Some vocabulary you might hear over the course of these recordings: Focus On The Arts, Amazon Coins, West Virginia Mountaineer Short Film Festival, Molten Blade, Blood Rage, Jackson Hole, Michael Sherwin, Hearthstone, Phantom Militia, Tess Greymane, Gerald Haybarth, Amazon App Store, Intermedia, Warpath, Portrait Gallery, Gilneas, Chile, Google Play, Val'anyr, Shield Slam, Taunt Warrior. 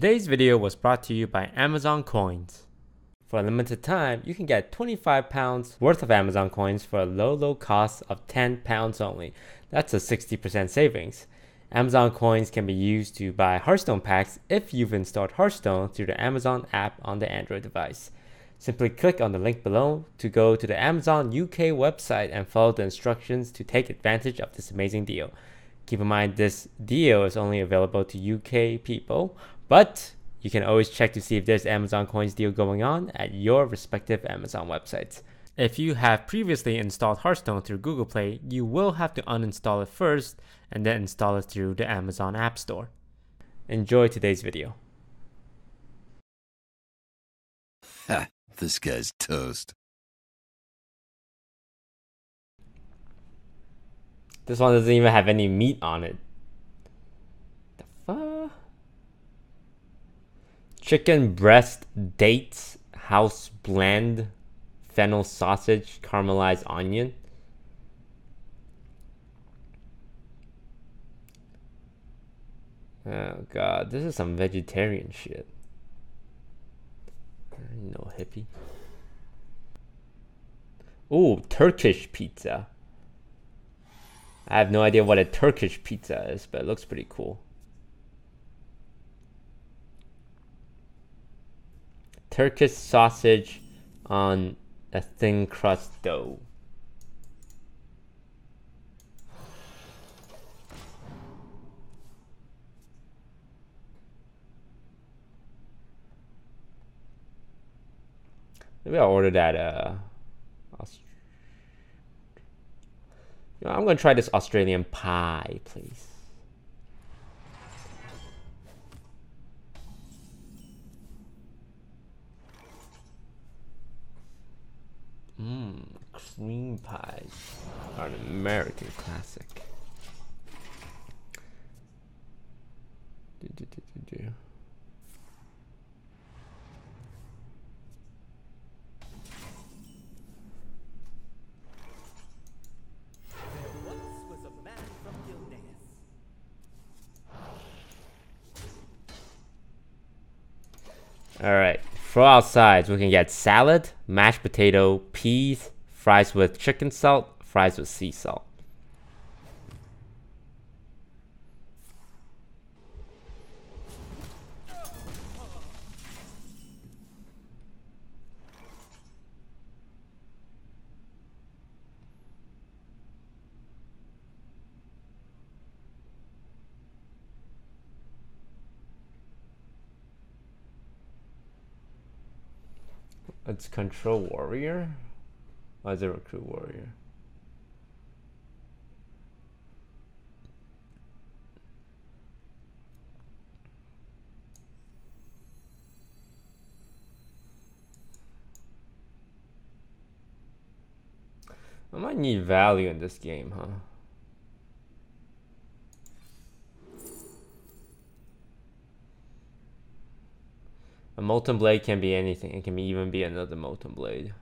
Today's video was brought to you by Amazon Coins. For a limited time, you can get £25 worth of Amazon Coins for a low cost of £10 only. That's a 60% savings. Amazon Coins can be used to buy Hearthstone packs if you've installed Hearthstone through the Amazon app on the Android device. Simply click on the link below to go to the Amazon UK website and follow the instructions to take advantage of this amazing deal. Keep in mind, this deal is only available to UK people, but you can always check to see if there's Amazon Coins deal going on at your respective Amazon websites. If you have previously installed Hearthstone through Google Play, you will have to uninstall it first and then install it through the Amazon App Store. Enjoy today's video. Ha, this guy's toast. This one doesn't even have any meat on it. The fuck? Chicken breast, dates, house blend, fennel sausage, caramelized onion. Oh god, this is some vegetarian shit. No hippie. Ooh, Turkish pizza. I have no idea what a Turkish pizza is, but it looks pretty cool. Turkish sausage on a thin crust dough. Maybe I'll order that, I'm gonna try this Australian pie, please. Cream pies are an American classic. Alright, for our sides, we can get salad, mashed potato, peas, fries with chicken salt, fries with sea salt. It's Control Warrior. Why is it Recruit Warrior? I might need value in this game, huh? A Molten Blade can be anything. It can even be another Molten Blade.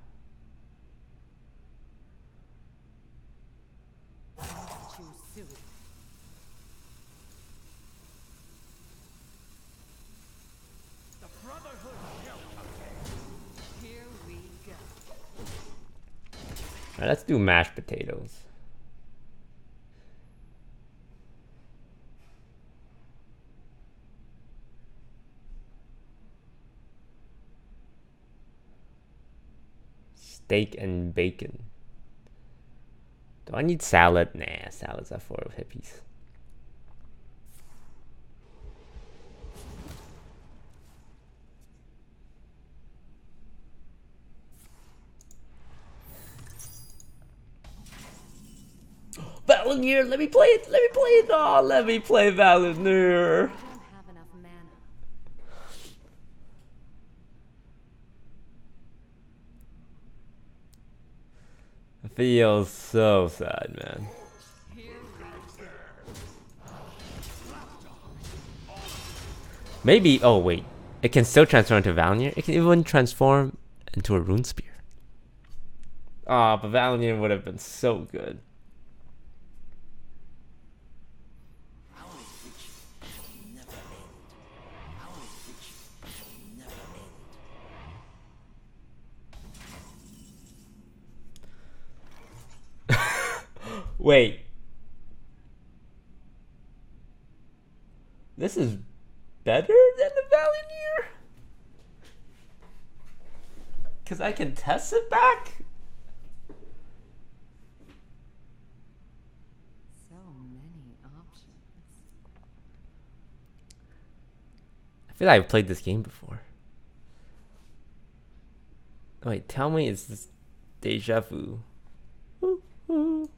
Alright, let's do mashed potatoes. Steak and bacon. Do I need salad? Nah, salads are for hippies. Val'anyr, let me play it! Let me play it! Oh, let me play Val'anyr! Feels so sad, man. Maybe, oh wait, it can still transform into Val'anyr? It can even transform into a rune spear. Ah, but Val'anyr would have been so good. Wait. This is better than the Val'anyr? Because I can test it back? So many options. I feel like I've played this game before. Wait, tell me it's this deja vu. Woo-hoo.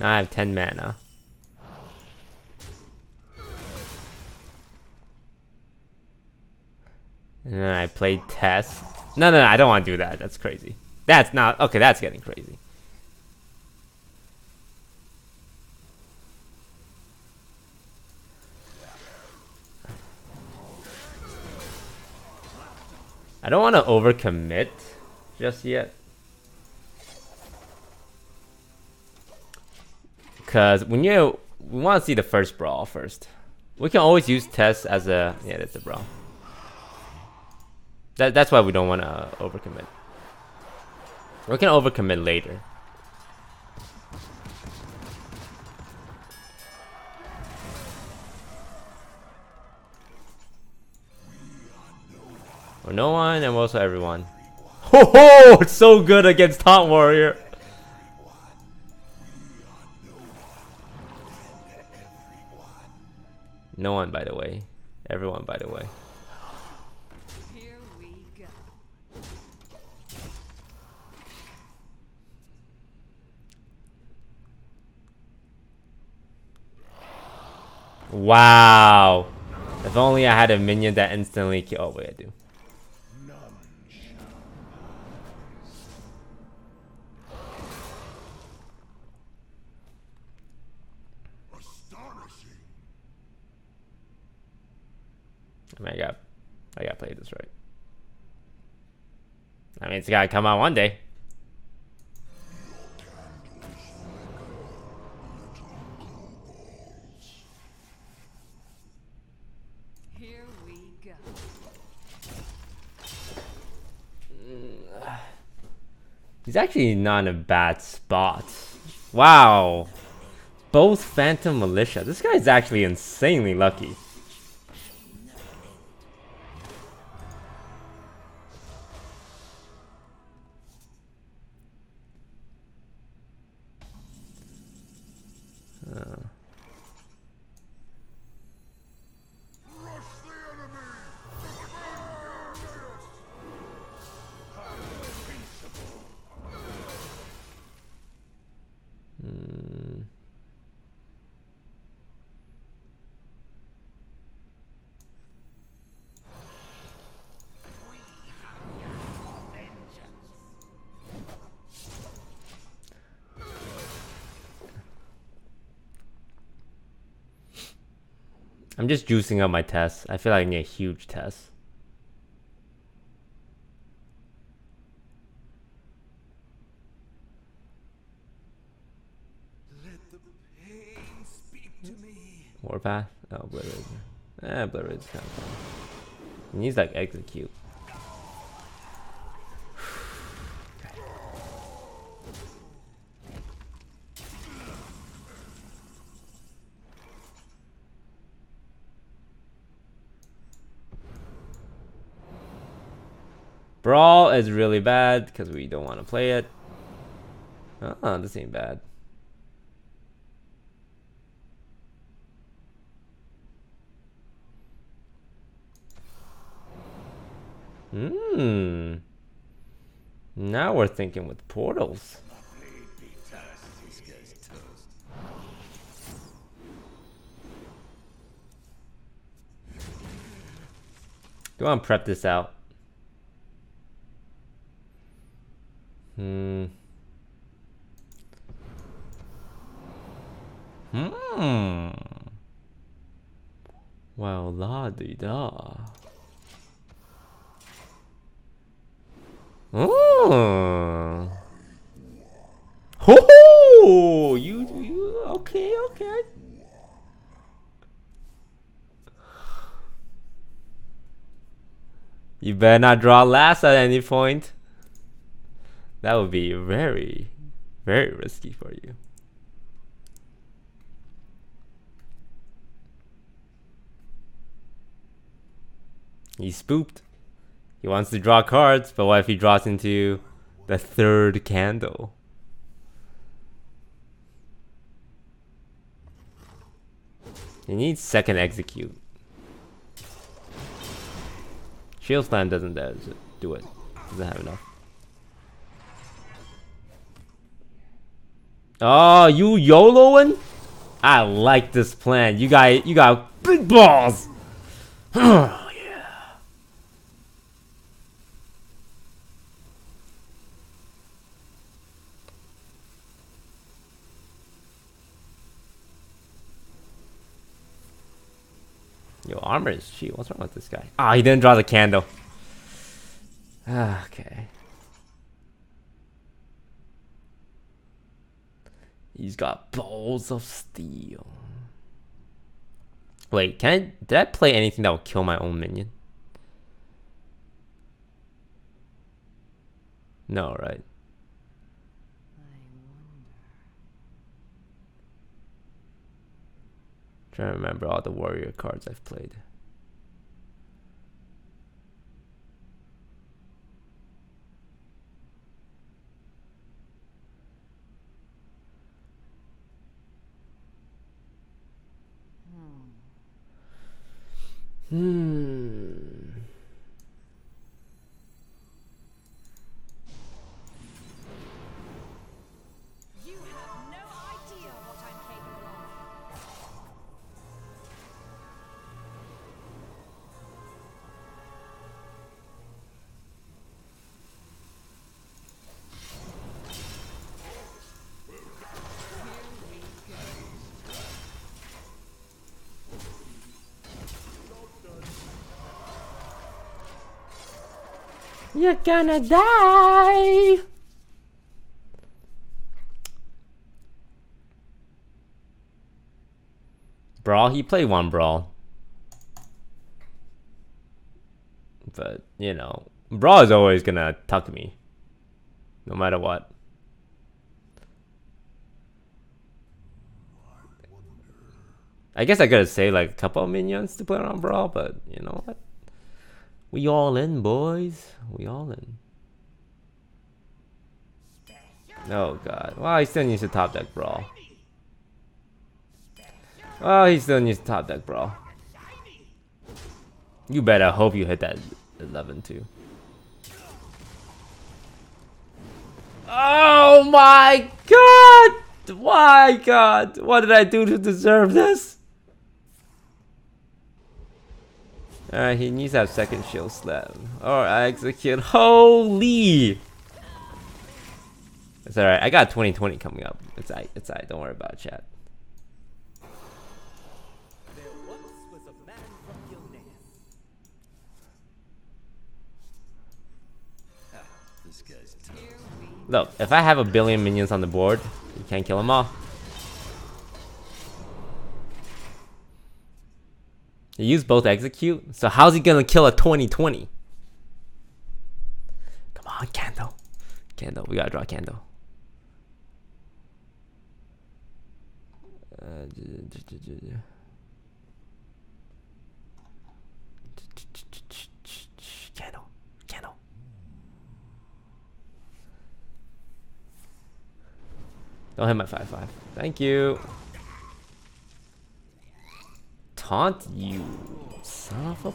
Now I have 10 mana. And then I play Tess. No, no, no, I don't want to do that. That's crazy. That's not... Okay, that's getting crazy. I don't want to overcommit just yet. Because we want to see the first brawl first. We can always use Tess as a... Yeah, that's a brawl. That's why we don't want to overcommit. We can overcommit later. Or no one, and also everyone. Ho ho! It's so good against Taunt Warrior! No one, by the way. Everyone, by the way. Here we go. Wow. If only I had a minion that instantly killed. Oh, wait, I do. I mean, I gotta play this right. I mean, it's gotta come out one day. Here we go. He's actually not in a bad spot. Wow. Both Phantom Militia. This guy's actually insanely lucky. I'm just juicing up my tests. I feel like I need a huge test. Let the pain speak to me. Warpath? Oh, Blood Rage. Eh, Blood Rage is kind of fun. He needs like execute. Brawl is really bad because we don't want to play it. Oh, this ain't bad. Hmm. Now we're thinking with portals. Go on, prep this out. Well, la-di-da. Oh. Ho-ho! You okay, okay. You better not draw last at any point. That would be very, very risky for you. He's spooked. He wants to draw cards, but what if he draws into the third candle? He needs second execute. Shield Slam doesn't do it. Doesn't have enough. Oh, you YOLOing? I like this plan. You got big balls. Yo, armor is cheap. What's wrong with this guy? Ah, oh, he didn't draw the candle. Okay. He's got balls of steel. Wait, did I play anything that will kill my own minion? No, right? Trying to remember all the warrior cards I've played. You're gonna die! Brawl? He played one Brawl. But, you know, Brawl is always gonna tuck me. No matter what. I guess I could have saved like a couple of minions to play on Brawl, but you know what? We all in, boys. We all in. Oh, God. Well, he still needs to top deck Brawl. Oh, he still needs to top deck Brawl. You better hope you hit that 11, too. Oh, my God! Why, God? What did I do to deserve this? Alright, he needs to have second shield slam. Alright, I execute. Holy! It's alright, I got 2020 coming up. It's alright, don't worry about it, chat. There once was a man from Gilneas. This guy's tough. Look, if I have 1 billion minions on the board, you can't kill them all. He used both execute, so how's he gonna kill a 2020? Come on, candle. Candle, we gotta draw a candle. Candle, candle. Don't hit my 5/5. Thank you. Taunt you, son of a...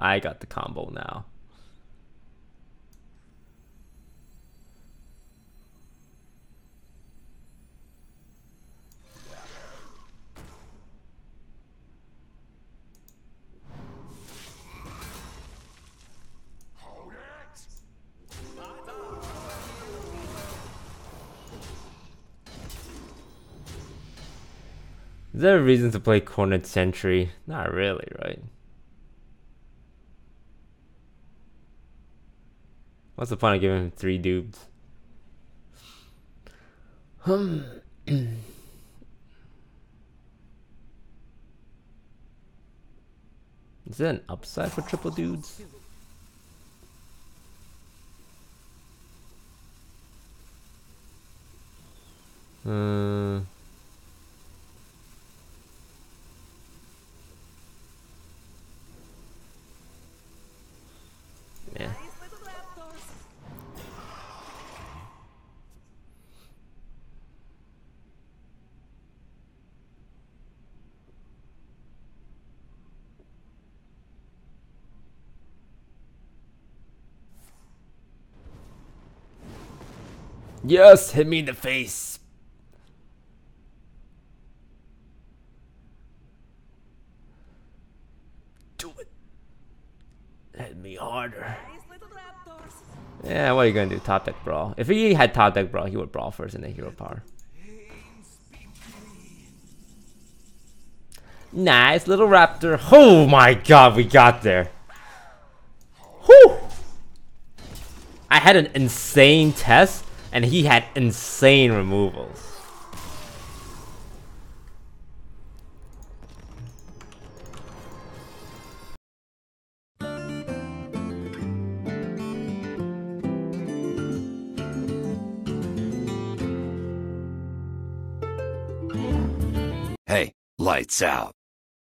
I got the combo now. Is there a reason to play Cornered Sentry? Not really, right? What's the point of giving him three dupes? Is that an upside for triple dudes? Yeah. Yes, hit me in the face. Do it. Hit me harder. Yeah, what are you gonna do? Top deck brawl. If he had top deck brawl, he would brawl first and then hero power. Nice little raptor. Oh my god, we got there. Whew. I had an insane test. And he had insane removals. Hey, lights out.